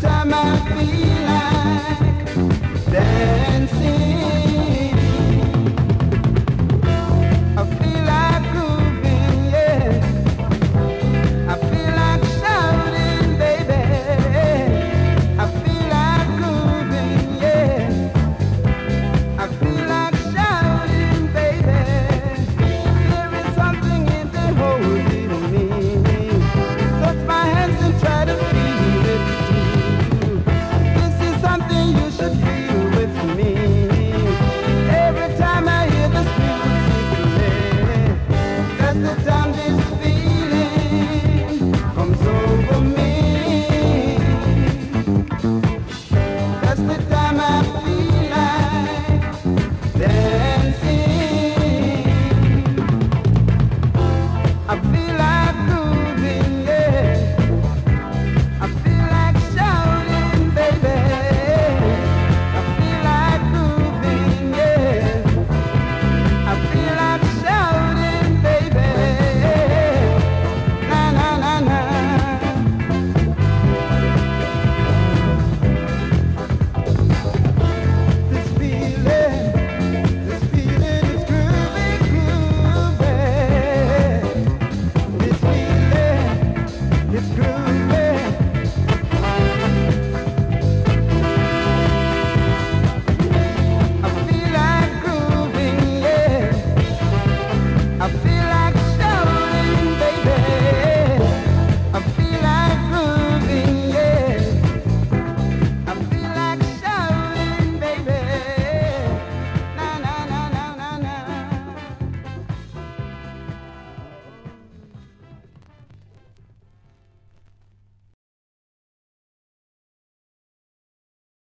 time I feel like that.